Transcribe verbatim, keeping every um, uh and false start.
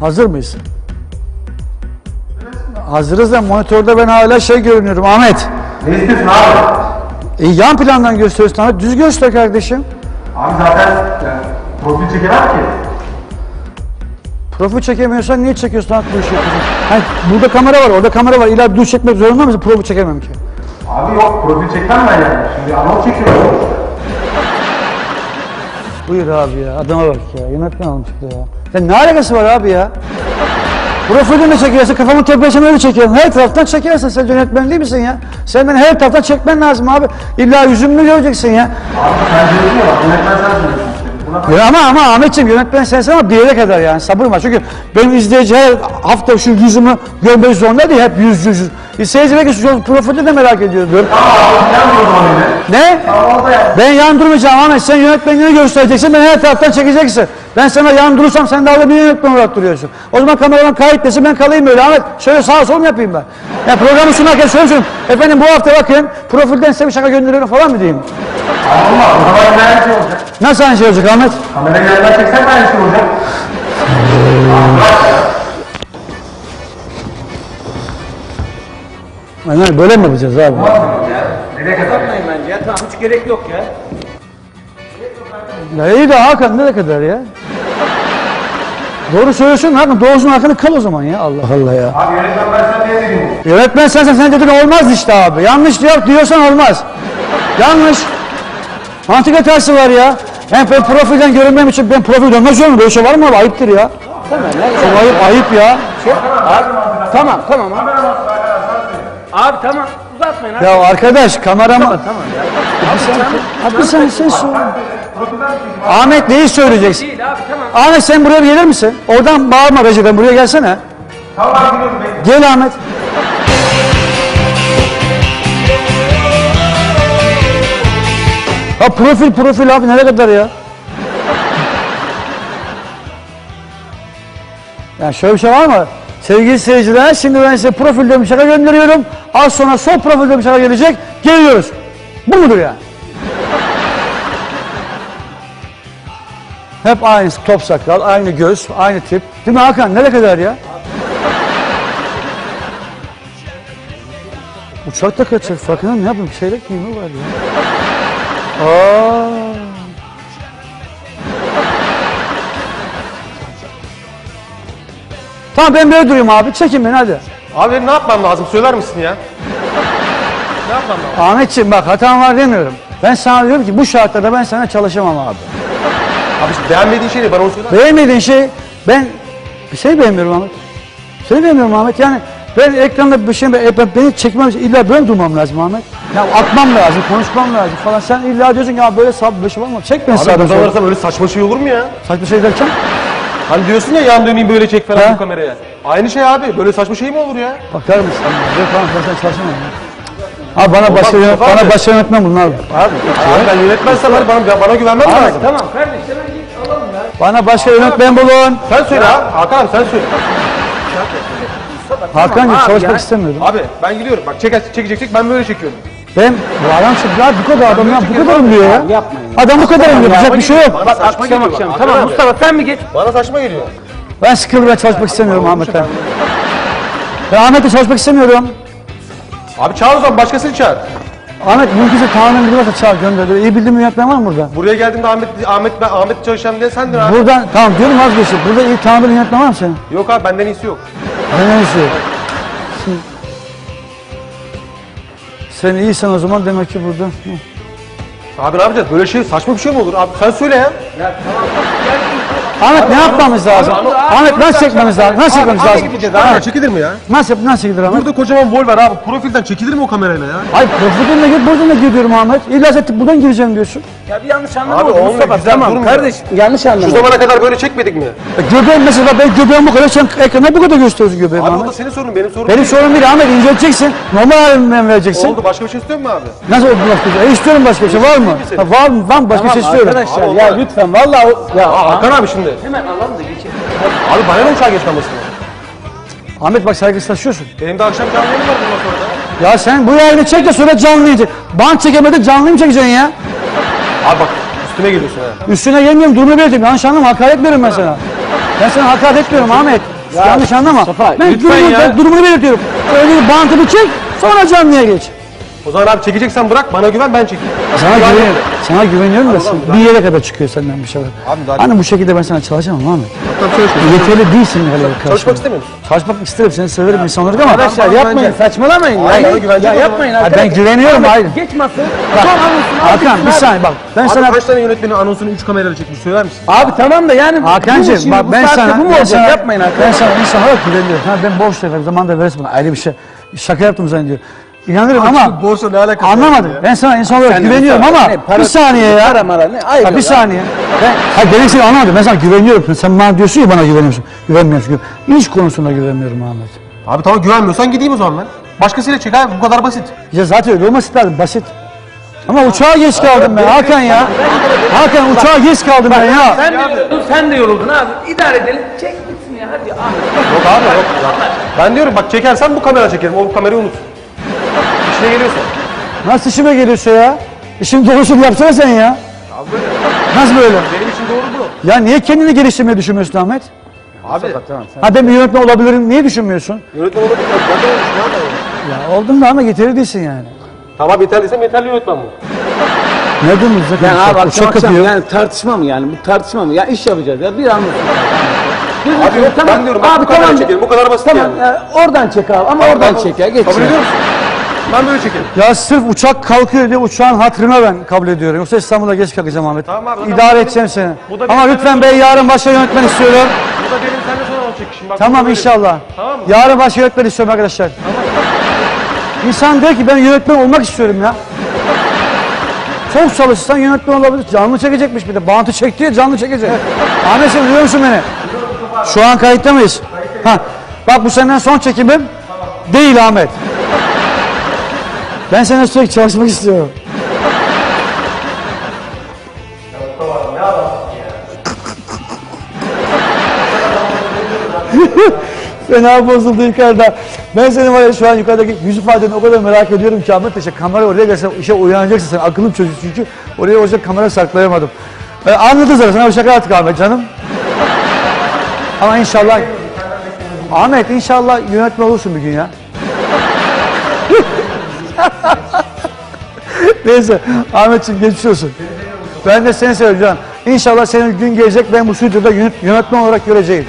Hazır mıyız? Hazırız da monitörde ben hala şey görünüyorum Ahmet. Neyse abi. E, yan plandan gösteriyorsun Ahmet. Düz göster kardeşim. Abi zaten yani, profil çekemez ki. Profil çekemiyorsan niye çekiyorsun Ahmet bu işi? Yani, burada kamera var, orada kamera var. İlla düz çekmek zorunda mısın? Profil çekemem ki. Abi yok, profil çekmem ben yani. Şimdi analog çekiyorum. Buyur abi ya, adama bak ya. Yönetmen almış ya. Sen ne alakası var abi ya? Profilini mi çekiyorsun, kafamın tepesine mi çekiyorsun? Her taraftan çekersin, sen yönetmen değil misin ya? Sen beni her taraftan çekmen lazım abi. İlla yüzümü göreceksin ya. Abi sen diyorsun ya, yönetmen sensin. Ya ama ama Ahmetciğim, yönetmen sensin ama bir yere kadar yani, sabır var. Çünkü benim izleyici her hafta şu yüzümü görmek zorunda değil, hep yüz yüz yüz. E, seyirci belki şu profilini de merak ediyoruz. Tamam abi, yan durma beni. Ne? Tamam, orada yani. Ben yan durmayacağım Ahmet, sen yönetmenini göstereceksin, ben her taraftan çekeceksin. Ben sana yan durursam sen daha da bir yönetmen olarak duruyorsun. O zaman kameraman kaydetmesin, ben kalayım öyle Ahmet. Şöyle sağa sol mu yapayım ben? Yani programı sunarken söylüyorum. Efendim bu hafta bakın profilden size bir şaka gönderiyorum falan mı diyeyim? Allah Allah, o zaman aynı şey olacak. Nasıl aynı şey olacak Ahmet? Kamera yanına çeksen aynı şey olacak. Aynen böyle mi yapacağız abi? Olmaz mı ya? Nereye kadar mıyım bence ya? Tamam, hiç gerek yok ya. Ya iyi de Hakan nereye kadar ya? Doğru söylüyorsun Hakan, doğrusunun hakkını kal o zaman ya, Allah Allah ya. Abi yönetmen ben sana ne dedim? Yönetmen sensen sen dedin olmaz işte abi, yanlış diyor, diyorsan olmaz. Yanlış. Mantık hatası var ya. Yani ben profilden görünmem için ben profil dönmez olur mu? Böyle şey var mı abi? Ayıptır ya. Tamam ya. Çok ayıp, ayıp ya. Şey, abi, tamam, tamam abi. Abi tamam, uzatmayın abi. Ya arkadaş, kameramı... Tamam, tamam ya. Abi sen, abi sen, sen söyle. Ahmet neyi söyleyeceksin? Değil abi, tamam. Ahmet sen buraya gelir misin? Oradan bağırma Recep'e, buraya gelsene. Tamam abi, gidiyorum ben. Gel Ahmet. Ha profil profil abi, nereye kadar ya? Ya şöyle bir şey var mı? Sevgili seyirciler, şimdi ben size profilde bir şaka gönderiyorum. Az sonra sol profilde bir şaka gelecek. Geliyoruz. Bu mudur yani? Hep aynı top sakal, aynı göz, aynı tip. Değil mi Hakan? Nereye kadar ya? Uçak da kaçacak. Farkında ne yapayım? Çeyrek giyimi var ya. Aaa! Tamam ben böyle durayım abi. Çekin beni hadi. Abi ne yapmam lazım? Söyler misin ya? Ne yapmam lazım? Ahmetciğim bak, hatam var demiyorum. Ben sana diyorum ki bu şartlarda ben sana çalışamam abi. Abi işte beğenmediğin şey ne? Bana onu söyler misin? Beğenmediğin şey, ben bir şey beğenmiyorum Ahmet. Bir şey beğenmiyorum Ahmet. Yani ben ekranda bir şey, ben, beni çekmem için illa böyle durmam lazım Ahmet. Ya atmam lazım, konuşmam lazım falan. Sen illa diyorsun ki ya böyle sabır bir şey var mı? Çek beni sağdan. Abi buradan varırsam öyle saçma şey olur mu ya? Saçma şey derken? Hani diyorsun ya yan döneyim böyle çek falan bu kameraya. Aynı şey abi, böyle saçma şey mi olur ya? Bakar mısın? Böyle falan sen çalışamam ya. Abi bana başka yönetmen, bana başka yönetmen bulun abi. Abi, ben yönetmezsem abi bana, bana güvenmem lazım. Tamam kardeş, hemen git alalım ya. Bana başka yönetmen bulun. Sen söyle abi, Hakan abi sen söyle. Hakan'cığım çalışmak istemiyordum. Abi ben gidiyorum, bak çekecektik ben böyle çekiyorum. Ben bu adam ya bu kadar adam ya bu kadarım diyor ya. Yapmayın. Adam bu kadarım diyor. Yapacak bir şey yok. Bak akşam akşam. Tamam Mustafa sen mi git? Bana saçma geliyor. Ben sıkılmaya çalışmak istemiyorum Ahmet'ten. Ben Ahmet'le çalışmak istemiyorum. Abi çağır o zaman, başkasını çağır. Ahmet mümkünse Kaan'ın biri varsa çağır gönder. İyi bildiğin yönetmen var mı burada? Buraya geldiğimde Ahmet Ahmet ben Ahmet çalışacağım diye sendin abi. Buradan tamam diyorum vazgeçtim. Burada iyi Kaan'ın yönetmen var mı senin? Yok abi benden iyisi yok. Benden iyisi yok. Sen iyisin o zaman demek ki burada. Abi ne yapacağız? Böyle şey saçma bir şey mi olur? Abi sen söyle ya. Ya tamam. Ahmet ne yapmamız lazım? Ahmet nasıl çekmemiz lazım? Nasıl çekmemiz lazım? Abi çekilir mi ya? Nasıl nasıl çekilir Ahmet? Burada kocaman vol var abi. Profilden çekilir mi o kamerayla ya? Hayır profilden de gir, buradan da gir diyorum Ahmet. İlla zaten buradan gireceğim diyorsun. Ya bir yanlış anlama oldu Mustafa. Tamam kardeş yanlış anlama. Şu zamana kadar böyle çekmedik mi? Göbeğim mesela, ben göbeğim bu kadar, sen ekrana bu kadar gösteriyorsun göbeğimi Ahmet. Abi o da senin sorunun, benim sorunum. Benim sorunum değil Ahmet, inceleceksin. Normal halimden vereceksin. Oldu, başka bir şey istiyor musun abi? Nasıl oldu başka bir şey? E istiyorum başka bir şey, var mı? Ha, var mı? Var mı? Başka bir şey istiyorum. Tamam arkadaşlar ya lütfen vallahi ya. Hakan abi şimdi. Hemen alalım da geçelim. Abi bana ne uçağa geçmemesi? Ahmet bak saygısızlaşıyorsun. Benim de akşam canlı yayınım var bundan sonra da. Ya sen bu yayını çek de sonra canlıydı. Bant çekemedi, canlıyı mı çekeceksin ya? Abi bak Üstüne geliyorsun ha. Üstüne gelmiyorum, durumu belirteyim. Yanlış anlama, hakaret veriyorum ben sana. Ben sana hakaret etmiyorum Ahmet. Ya, yanlış anlama. Safa, ben durumunu, ben durumunu belirtiyorum. Öyle bantını çek, sonra canlıya geç. O zaman abi çekeceksen bırak, bana güven, ben çekeyim. Sana güveniyorum. Sana güveniyorum da sen bir yere kadar çıkıyor senden bir şey var. Hani bu şekilde ben sana çalışamam Ahmet. Yeterli değilsin herhalde. Çalışmak istemiyorum. Çalışmak isterim, seni severim insanları ama. Arkadaşlar yapmayın, saçmalamayın. Ya yapmayın arkadaşlar. Ben güveniyorum hayır. Geçmesin. Hakan bir saniye bak. Ben sana kaç tane yönetmenin anonsunu üç kamerayla çekmiş söyler misin? Abi tamam da yani. Hakan'cığım bak ben sana. Bu mu olacak? Yapmayın arkadaşlar. Ben sana insanlara güveniyorum. Ben boş ver, zaman da verirsin bana ayrı bir şey. Şaka yaptım zannediyorum. İnanırım abi ama borsa ne alakası anlamadım. Ya. Ben sana insan olarak güveniyorum ama yani para, bir saniye ya. Para mara ne? Hayır ya, bir saniye. Ben, hayır ben seni anlamadım. Ben sana güveniyorum. Sen bana diyorsun ya bana güveniyorsun. Güvenmiyorsun. İş konusunda güvenmiyorum Ahmet. Abi tamam güvenmiyorsan gideyim o zaman ben. Başkasıyla çek abi. Bu kadar basit. Ya zaten öyle olması lazım. Basit. Ama uçağa geç kaldım ben Hakan ya. Hakan uçağa geç kaldım ben ya. Sen de yoruldun, sen de yoruldun abi. İdare edelim. Çek bitsin ya hadi. Yok abi yok. Ben diyorum bak çekersen bu kamera çekerim. O bu kamerayı unut. İşine geliyorsa. Nasıl işime geliyorsa ya? İşin doğrusunu yapsana sen ya. Abi böyle. Nasıl böyle? Benim için doğru bu. Ya niye kendini geliştirmeyi düşünmüyorsun Ahmet? Abi. Ha ben bir yönetmen olabilirim, niye düşünmüyorsun? Yönetmen olabilirim. Ya oldum da ama yeterli değilsin yani. Tamam yeterliysem yeterli yönetmen bu. Ne diyorsun? Yani abi akşam akşam yani tartışma mı yani? Bu tartışma mı? Ya iş yapacağız ya bir anlatın. Abi yok tamam. Ben diyorum abi, bu kadar çekelim, bu kadar basit tamam, yani. Tamam oradan çek abi ama oradan çek ya geç. Kabul ediyor musun? Ben böyle çekelim. Ya sırf uçak kalkıyor diye uçağın hatırına ben kabul ediyorum. Yoksa İstanbul'a geç kalkacağım Ahmet. Tamam abi. İdare tamam, edeceğim seni. Ama lütfen bey yarın başka yönetmen istiyorum. Bu da benim seninle sonra olacak işim. Bak, tamam inşallah. Tamam mı? Yarın başka yönetmen istiyorum arkadaşlar. Tamam. İnsan diyor ki ben yönetmen olmak istiyorum ya. Çok çalışırsan yönetmen olabilir. Canlı çekecekmiş bir de. Bantı çekti ya canlı çekecek. Ahmet sen duyuyor musun beni? Şu an kayıtta mıyız? Ha. Bak bu senden son çekimim değil Ahmet. Ben seninle sürekli çalışmak istiyorum. Fena bozuldu yukarıda. Ben senin var ya şu an yukarıdaki yüz ifadeni o kadar merak ediyorum ki Ahmet işte kamera oraya gelsen işe uyanacaksın sen akıllım çocuk çünkü oraya olacak kamera saklayamadım. Ee, anladın zaten sana şaka artık Ahmet canım. Ama inşallah Ahmet inşallah yönetmen olursun bir gün ya. Neyse Ahmetciğim geçmiş olsun. Ben de seni seviyorum canım. İnşallah senin gün gelecek ben bu stüdyoda yönet yönetmen olarak göreceğim.